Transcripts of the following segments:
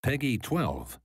Peggy 12.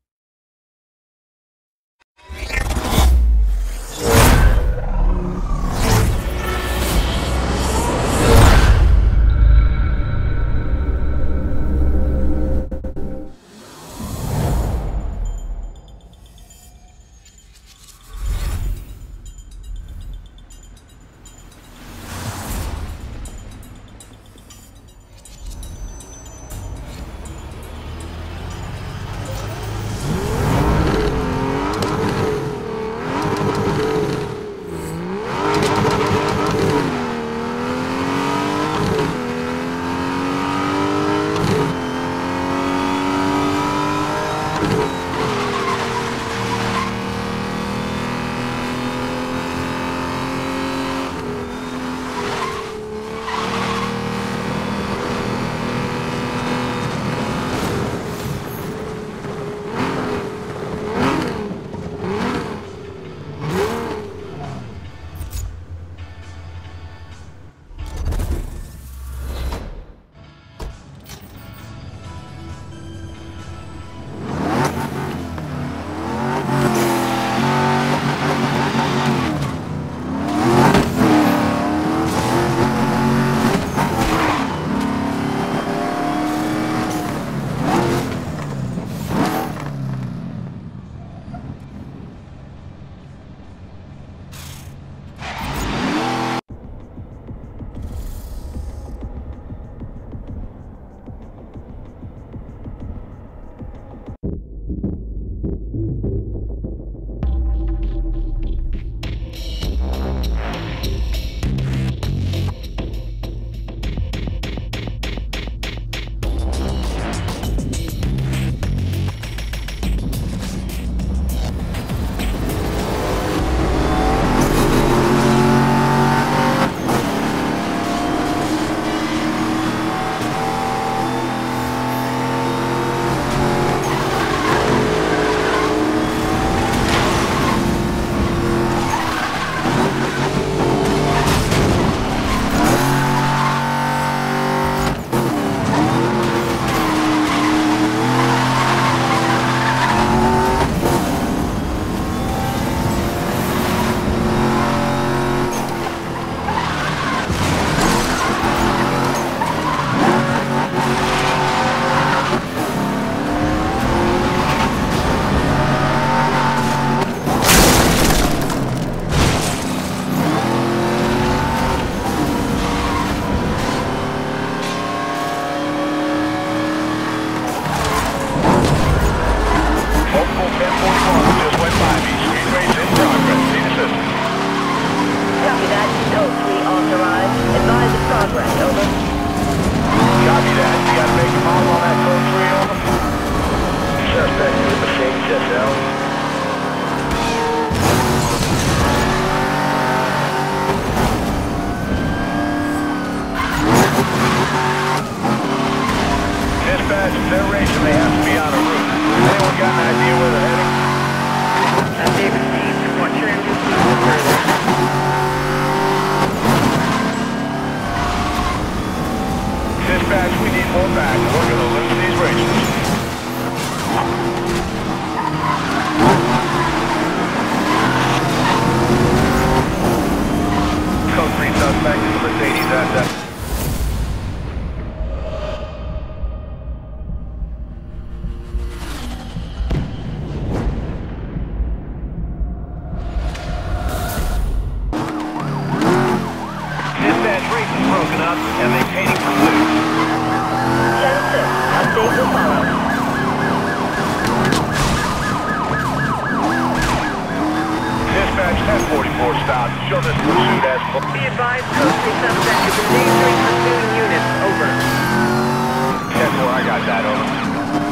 Be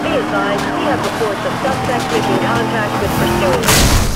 advised, we have reports of suspect making contact with pursuers.